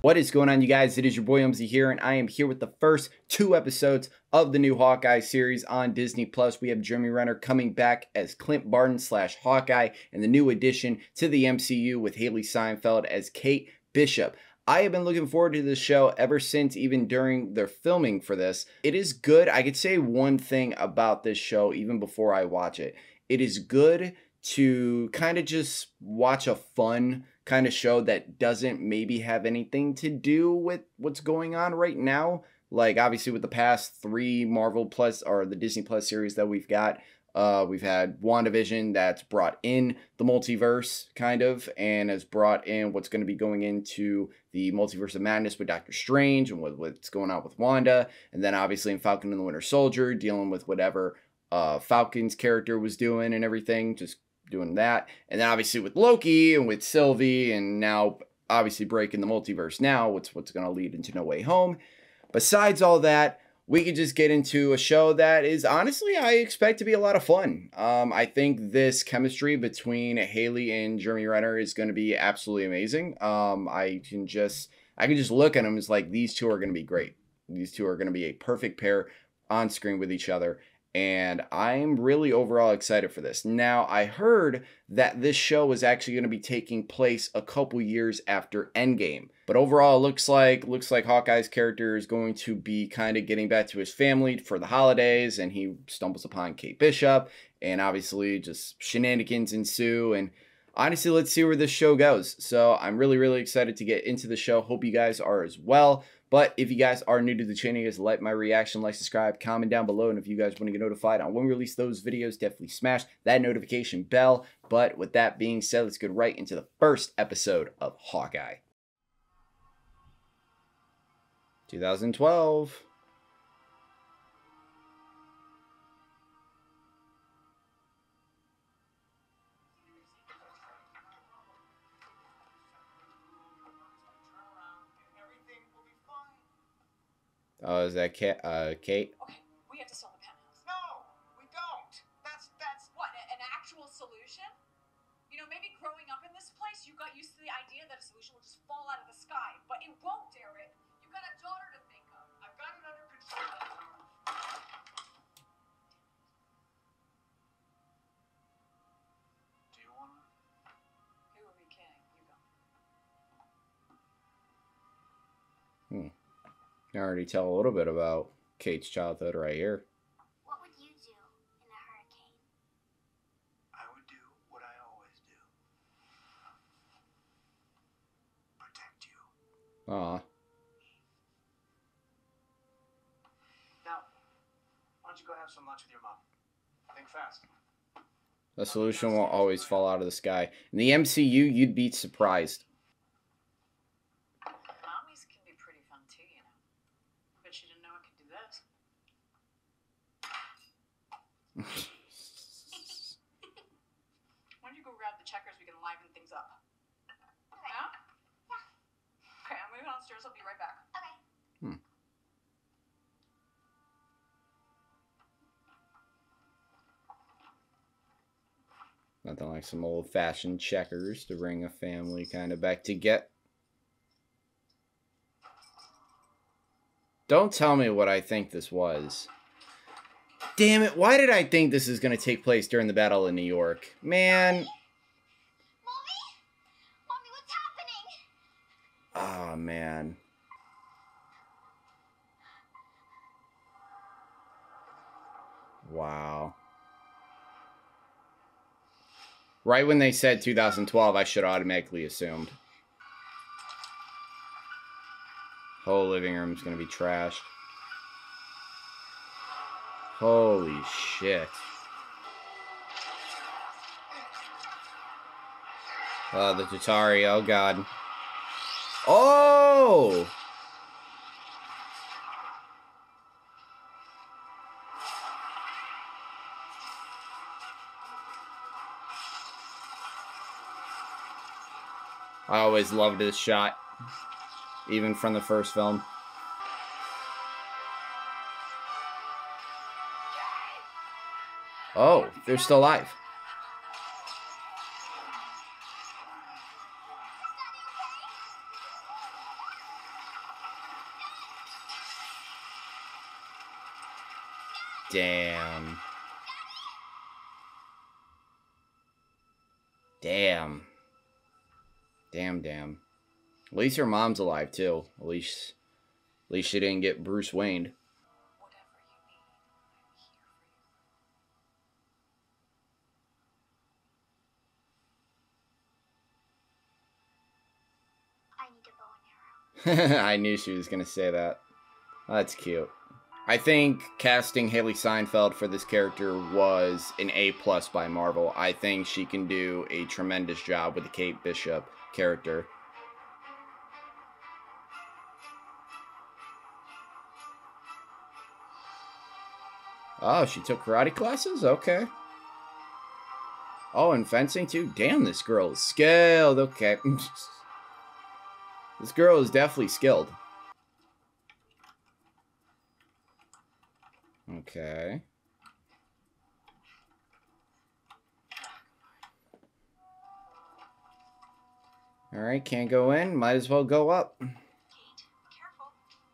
What is going on, you guys? It is your boy Umzy here, and I am here with the first two episodes of the new Hawkeye series on Disney Plus. We have Jeremy Renner coming back as Clint Barton / Hawkeye, and the new addition to the MCU with Haley Seinfeld as Kate Bishop. I have been looking forward to this show ever since, even during their filming for this. It is good. I could say one thing about this show even before I watch it. It is good to kind of just watch a fun kind of show that doesn't maybe have anything to do with what's going on right now. Like, obviously, with the past three Marvel Plus or the Disney Plus series that we've got, we've had WandaVision that's brought in the multiverse kind of, and has brought in what's going to be going into the Multiverse of Madness with Doctor Strange and with what's going on with Wanda. And then obviously in Falcon and the Winter Soldier, dealing with whatever Falcon's character was doing and everything, just doing that. And then obviously with Loki and with Sylvie, and now obviously breaking the multiverse now, what's going to lead into No Way Home. Besides all that, we could just get into a show that is, honestly, I expect to be a lot of fun. I think this chemistry between Haley and Jeremy Renner is going to be absolutely amazing. I can just look at them as like, these two are going to be great. These two are going to be a perfect pair on screen with each other. And I'm really overall excited for this. Now, I heard that this show was actually going to be taking place a couple years after Endgame. But overall, it looks like Hawkeye's character is going to be kind of getting back to his family for the holidays. And he stumbles upon Kate Bishop. And obviously, just shenanigans ensue. And honestly, let's see where this show goes. So I'm really, really excited to get into the show. Hope you guys are as well. But if you guys are new to the channel, you guys like my reaction, like, subscribe, comment down below. And if you guys want to get notified on when we release those videos, definitely smash that notification bell. But with that being said, let's get right into the first episode of Hawkeye. 2012. Oh, is that Kate? Okay, we have to sell the penthouse. No, we don't. That's what, an actual solution? You know, maybe growing up in this place, you got used to the idea that a solution will just fall out of the sky, but it won't, Derek. You've got a daughter to think of. I've got it under control. Do you want to? Who are we kidding? You go. I already tell a little bit about Kate's childhood right here. What would you do in a hurricane? I would do what I always do. Protect you. Aw. Now, why don't you go have some lunch with your mom? Think fast. The solution will always fall out of the sky. In the MCU, you'd be surprised. Why don't you go grab the checkers? We can liven things up. Okay. Yeah? Yeah. Okay, I'm moving downstairs. I'll be right back. Okay. Nothing like some old-fashioned checkers to bring a family kind of back to get. Don't tell me what I think this was. Damn it, why did I think this is going to take place during the Battle of New York? Man. Mommy? Mommy, what's happening? Oh, man. Wow. Right when they said 2012, I should have automatically assumed. Whole living room is going to be trashed. Holy shit. Oh, the Tatari. Oh, God. Oh! I always loved this shot, even from the first film. Oh, they're still alive. Damn. At least her mom's alive, too. At least she didn't get Bruce Wayne. I knew she was going to say that. That's cute. I think casting Haley Seinfeld for this character was an A+ by Marvel. I think she can do a tremendous job with the Kate Bishop character. Oh, she took karate classes? Okay. Oh, and fencing too? Damn, this girl is skilled. Okay. This girl is definitely skilled. Okay. Alright, can't go in. Might as well go up. Kate, careful. If you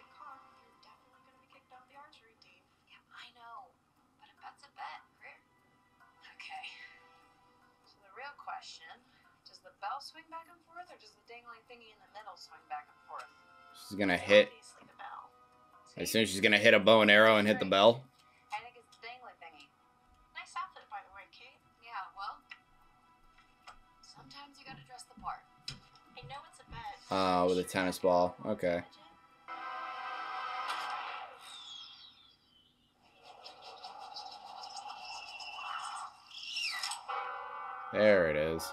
get caught, you're definitely going to be kicked off the archery team. Yeah, I know. But a bet's a bet, right? Okay. So the real question, does the bell swing back and forth, or does the dangling thingy in the middle swing back and forth? She's going to hit... I assume she's gonna hit a bow and arrow and hit the bell. I think it's the dangly thingy. Nice outfit, by the way, Kate. Yeah, well, sometimes you gotta dress the part. I know it's a bet. Oh, with a tennis ball. Okay. There it is.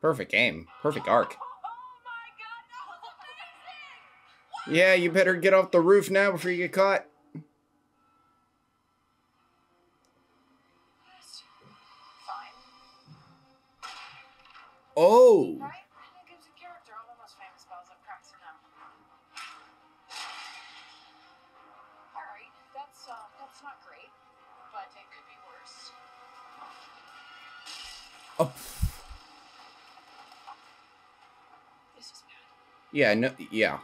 Perfect aim. Perfect arc. Yeah, you better get off the roof now before you get caught. Fine. Oh! Right? That gives a character all the most famous balls I've practiced now. Alright, that's not great, but it could be worse. Oh. This is bad. Yeah, no, yeah.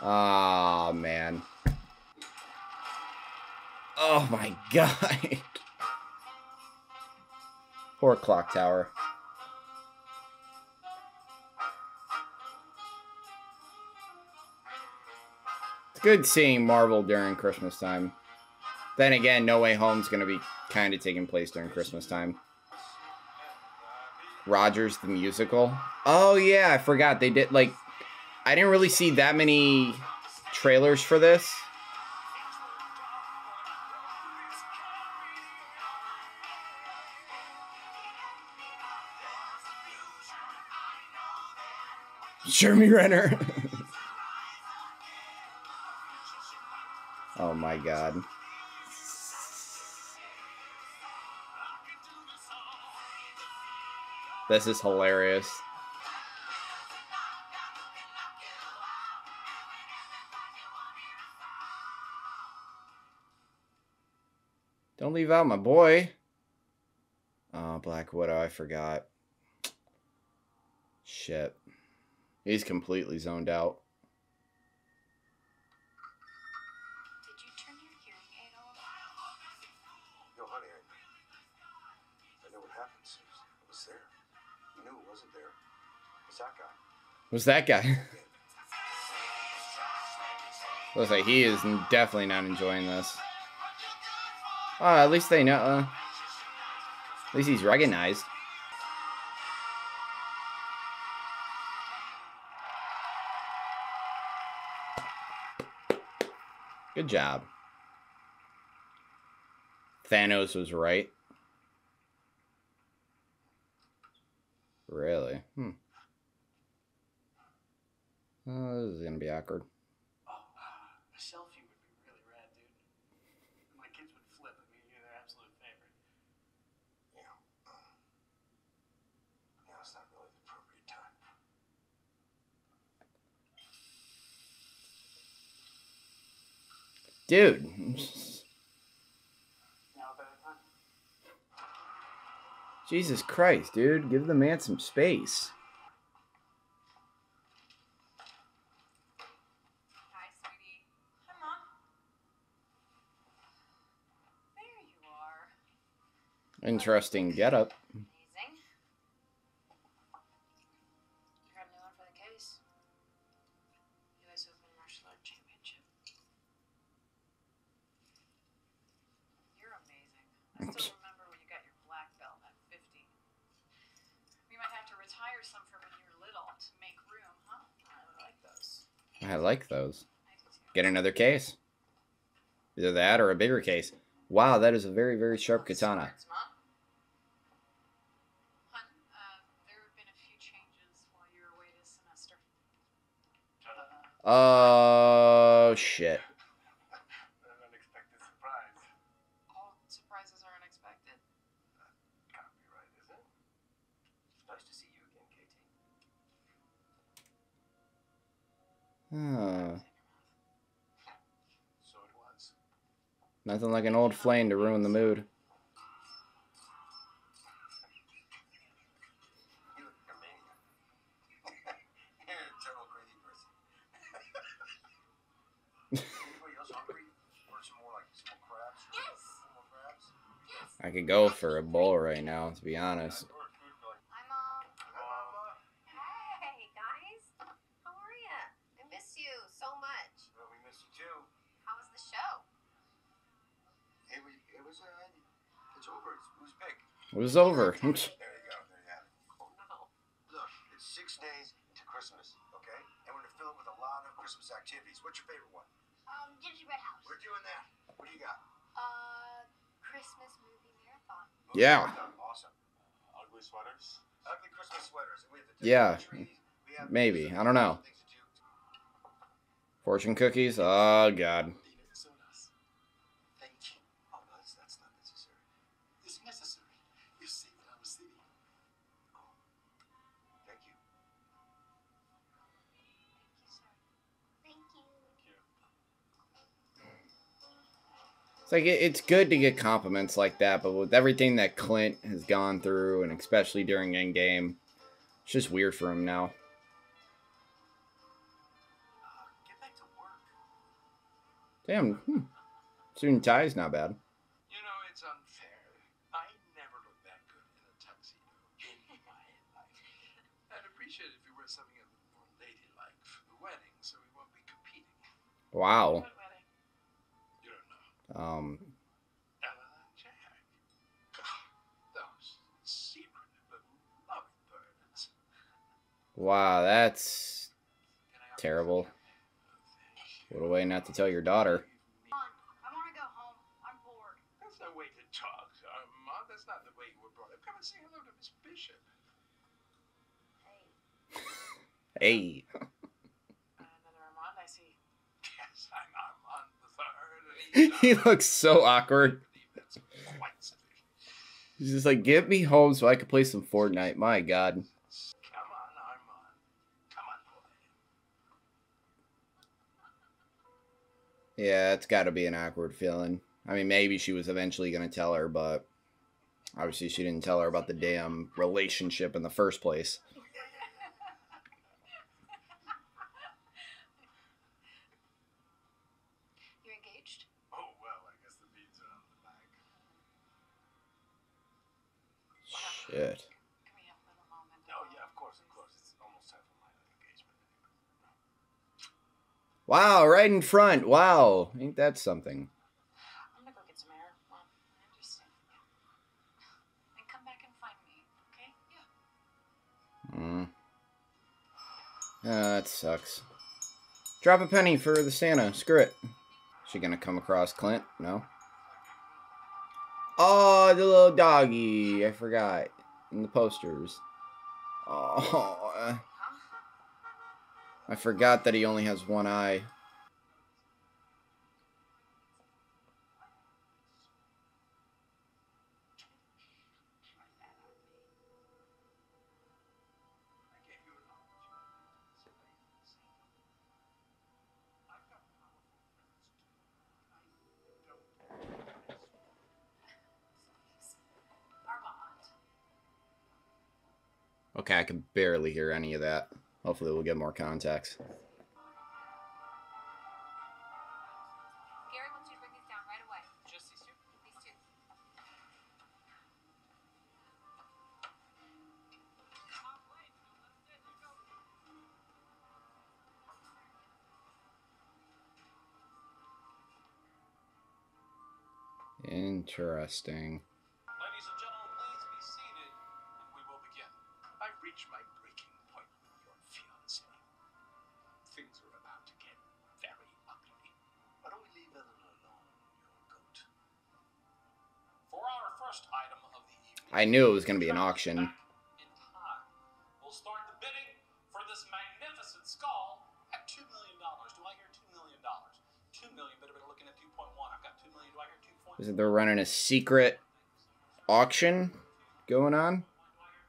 Ah, oh, man. Oh my god. Poor clock tower. It's good seeing Marvel during Christmas time. Then again, No Way Home's gonna be kind of taking place during Christmas time. Rogers the Musical. Oh yeah, I forgot they did, like, I didn't really see that many trailers for this. Jeremy Renner. Oh my god. This is hilarious. Don't leave out my boy. Oh, Black Widow, I forgot. Shit. He's completely zoned out. Did you turn your hearing aid on? No, honey, I know what happened. It was there. You knew it wasn't there. It was that guy. It was that guy. Looks like he is definitely not enjoying this. Oh, at least they know. At least he's recognized. Good job. Thanos was right. Really? Hmm. Oh, this is gonna be awkward. Dude. Jesus Christ, dude. Give the man some space. Interesting getup. Amazing. You got a new one for the case. U.S. Open Martial Arts Championship. You're amazing. I still remember when you got your black belt at 50. We might have to retire some from when you were little to make room, huh? I like those. I like those. Get another case. Either that or a bigger case. Wow, that is a very, very sharp katana. There have been a few changes while you were away this semester. Oh, shit. An unexpected surprise. All surprises are unexpected. That can't be right, is it? Nice to see you again, Katie. Oh. Nothing like an old flame to ruin the mood. You look like a maniac. You're a total crazy person. Anybody else hungry? Or some more like some crabs? Yes! Some crabs? Yes! I could go for a bowl right now, to be honest. Hi, Mom. Hey, guys. How are ya? I miss you so much. Well, we miss you too. How was the show? It's over. It was big. It was over. There you go. There you have it. Look, it's 6 days to Christmas, okay? And we're going to fill it with a lot of Christmas activities. What's your favorite one? Gingerbread House. We're doing that. What do you got? Christmas movie marathon. Yeah. Awesome. Ugly sweaters. Ugly Christmas sweaters. And we have the trees. We have maybe. I don't know. Fortune cookies. Oh, God. It's like, it's good to get compliments like that, but with everything that Clint has gone through, and especially during Endgame, it's just weird for him now. Get back to work. Damn, Suit and tie's not bad. You know, it's unfair. I never looked that good in a tuxedo in my life. I'd appreciate it if you were something a little more ladylike for the wedding, so we won't be competing. Wow. Wow, that's terrible. What a way not to tell your daughter. I want to go home. I'm bored. That's no way to talk, Armand. That's not the way you were brought up. Come and say hello to Miss Bishop. Hey. Hey. He looks so awkward. He's just like, get me home so I can play some Fortnite. My God. Come on, Armand. Come on, boy. Yeah, it's got to be an awkward feeling. I mean, maybe she was eventually going to tell her, but obviously she didn't tell her about the damn relationship in the first place. Shit. Can we have a little moment? Oh, yeah, of course. It's almost time for my engagement. Wow, right in front. Wow. Ain't that something? I'm going to go get some air, Mom. I understand. Yeah. And come back and find me, okay? Yeah. Hmm. That sucks. Drop a penny for the Santa. Screw it. Is she going to come across Clint? No. Oh, the little doggy. I forgot. In the posters. Oh. I forgot that he only has one eye. Okay, I can barely hear any of that. Hopefully we'll get more contacts. Gary wants you to bring these down right away. Just these two? These two. Interesting. Ladies and gentlemen, please be seated, and we will begin. I've reached my breaking point with your fiancé. Things are about to get very ugly. Why don't we leave Ellen alone, your goat? For our first item of the evening... I knew it was going to be an auction. Is it they're running a secret auction going on?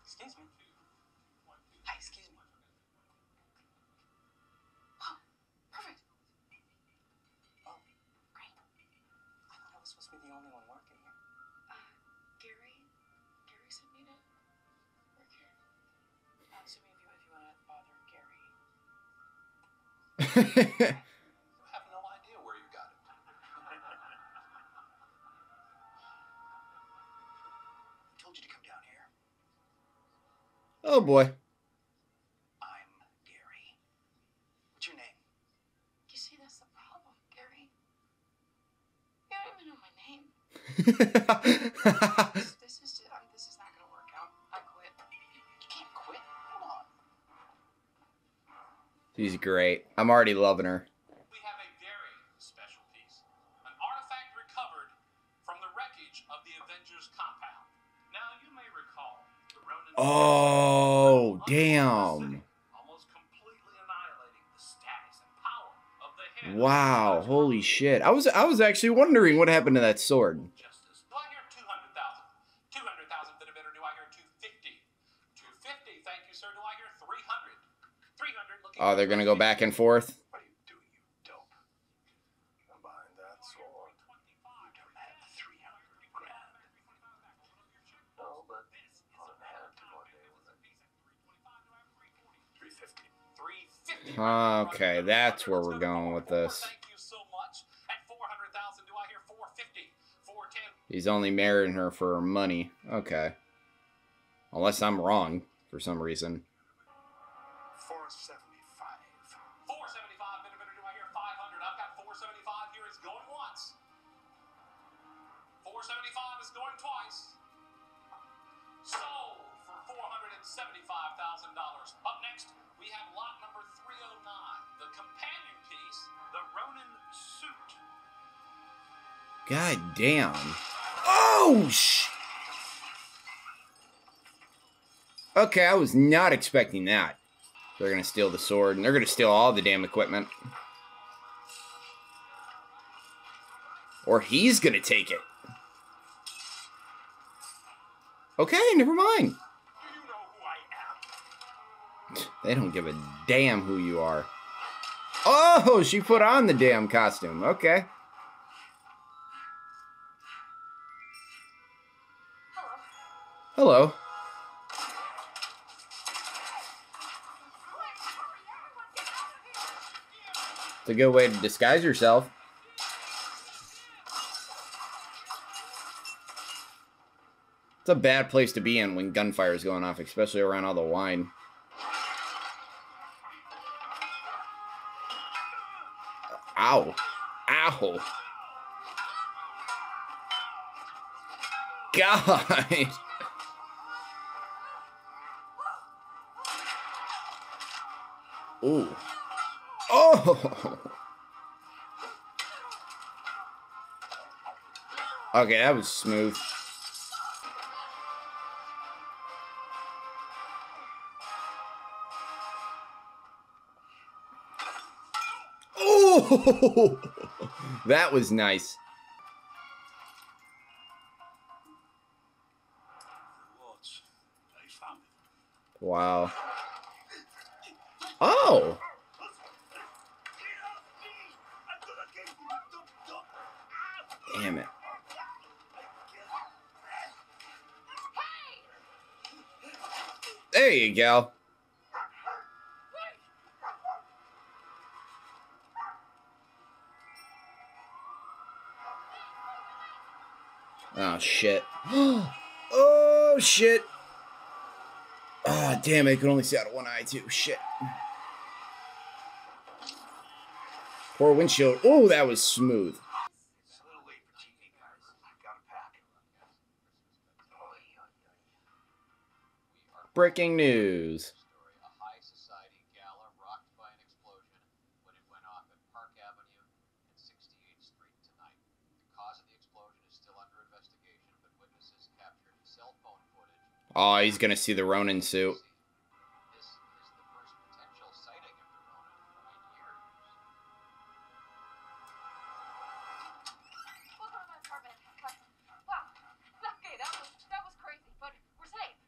Excuse me. Hi, excuse me. Oh, perfect. Oh, great. I thought I was supposed to be the only one working here. Gary sent me to work here. I'm assuming if you want to bother Gary. Oh boy. I'm Gary. What's your name? You see, that's the problem, Gary. You don't even know my name. This is not gonna work out. I quit. You can't quit. Hold on. She's great. I'm already loving her. We have a very special piece, an artifact recovered from the wreckage of the Avengers Compound. Now you may recall. Oh, damn. Almost completely annihilating the status and power of the head. Wow, holy shit. I was actually wondering what happened to that sword. Justice. Do I hear 200,000? 200,000 bit of bitter. Do I hear 250? 250, thank you, sir. Do I hear 300? 300 looking. Oh, they're going to go back and forth. What are you doing, you dope? Combine that sword. You don't have 300 grand. No, but okay, that's where we're going with this. He's only marrying her for her money. Okay. Unless I'm wrong for some reason. 475. 475. Do I hear 500? I've got 475 here. It's going once. 475 is going twice. Sold for $475,000. Up next, we have lot number 309, the companion piece, the Ronin suit. God damn. Oh, sh. Okay, I was not expecting that. They're going to steal the sword, and they're going to steal all the damn equipment. Or he's going to take it. Okay, never mind. You know who I am. They don't give a damn who you are. Oh, she put on the damn costume. Okay. Hello. Hello. It's a good way to disguise yourself. It's a bad place to be in when gunfire is going off, especially around all the wine. Ow. Ow. God. Ooh. Oh. Okay, that was smooth. That was nice. Wow. Oh. Damn it. There you go. Oh, shit. Oh, shit. Oh, damn it. I could only see out of one eye, too. Shit. Poor windshield. Oh, that was smooth. It's a little late for TV, guys. I've got Breaking news. A high society gala rocked by an explosion when it went off at Park Avenue and 68th Street tonight. The cause of the explosion is still under investigation, but witnesses captured cell phone footage. Oh, he's going to see the Ronin suit. This is the first potential sighting of the Ronin in years. Welcome to my apartment. Wow. Okay, that was crazy, but we're safe.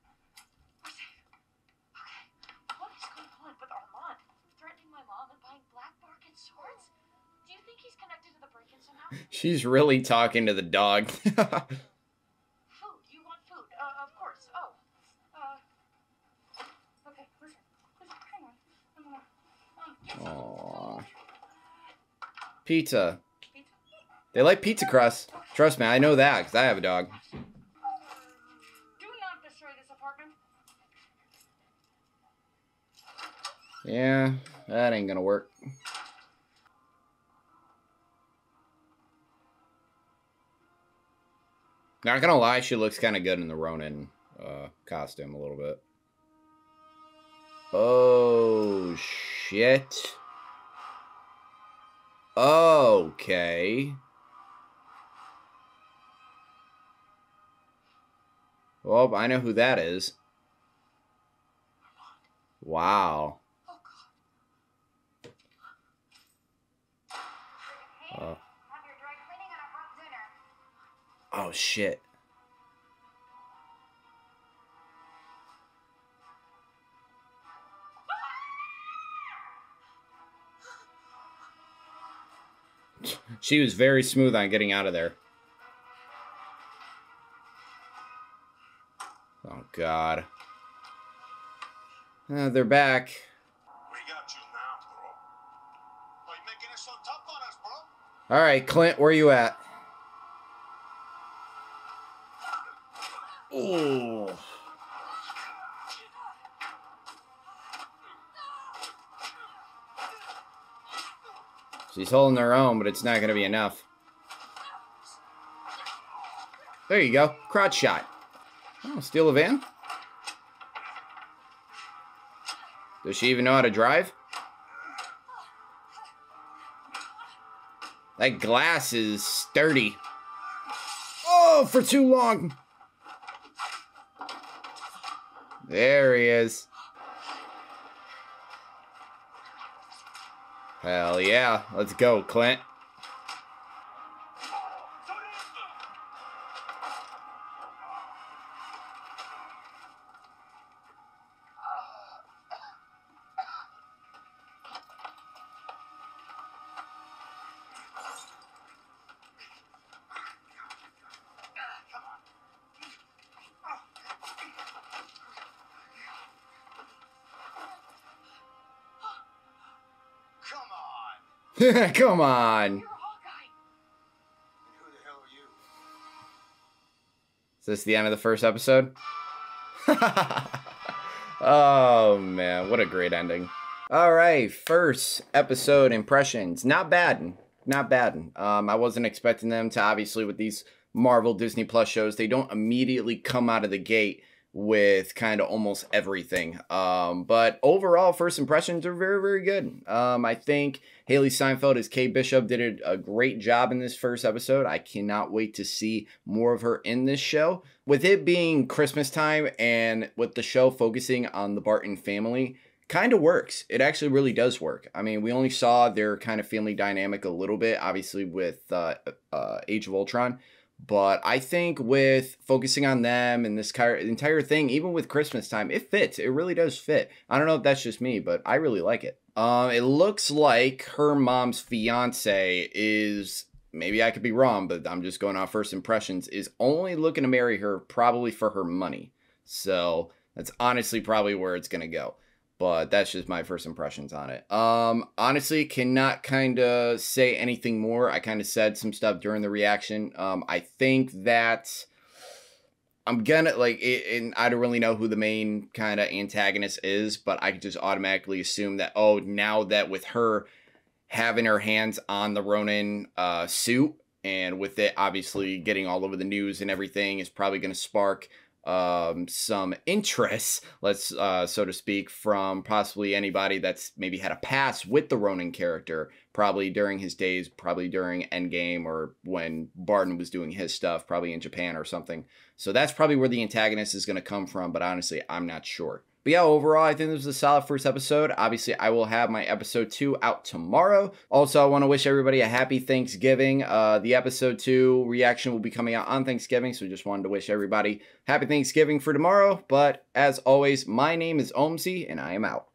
She's really talking to the dog. Food, you want food? Of course. Oh. Okay, listen. Hang on. Aww. Pizza. They like pizza crust. Trust me, I know that because I have a dog. Do not destroy this apartment. Yeah, that ain't gonna work. Not gonna lie, she looks kind of good in the Ronin costume a little bit. Oh, shit. Okay. Well, I know who that is. Wow. Oh. Oh, shit. She was very smooth on getting out of there. Oh, God. They're back. We got you now, bro. Why you making it so tough on us, bro? All right, Clint, where you at? Oh. She's holding her own, but it's not going to be enough. There you go. Crotch shot. Oh, steal a van? Does she even know how to drive? That glass is sturdy. Oh, for too long. There he is. Hell yeah. Let's go, Clint. Come on. You're Hawkeye. Who the hell are you? Is this the end of the first episode? Oh, man. What a great ending. All right. First episode impressions. Not bad. Not bad. I wasn't expecting them to, obviously, with these Marvel Disney Plus shows, they don't immediately come out of the gate with kind of almost everything. But overall, first impressions are very, very good. I think Haley Seinfeld as Kate Bishop did a great job in this first episode. I cannot wait to see more of her in this show. With it being Christmas time and with the show focusing on the Barton family, kind of works. It actually really does work. I mean, we only saw their kind of family dynamic a little bit, obviously with Age of Ultron. But I think with focusing on them and this entire thing, even with Christmas time, it fits. It really does fit. I don't know if that's just me, but I really like it. It looks like her mom's fiance is, maybe I could be wrong, but I'm just going off first impressions, is only looking to marry her probably for her money. So that's honestly probably where it's going to go. But that's just my first impressions on it. Honestly, cannot kind of say anything more. I kind of said some stuff during the reaction. I think that I'm gonna like it, and I don't really know who the main kind of antagonist is, but I could just automatically assume that, oh, now that with her having her hands on the Ronin suit, and with it obviously getting all over the news and everything, is probably gonna spark some interest, let's so to speak, from possibly anybody that's maybe had a pass with the Ronin character, probably during his days, probably during Endgame or when Barton was doing his stuff, probably in Japan or something. So that's probably where the antagonist is going to come from, but honestly, I'm not sure. But yeah, overall, I think this was a solid first episode. Obviously, I will have my episode 2 out tomorrow. Also, I want to wish everybody a happy Thanksgiving. The episode 2 reaction will be coming out on Thanksgiving, so just wanted to wish everybody happy Thanksgiving for tomorrow. But as always, my name is Omsi, and I am out.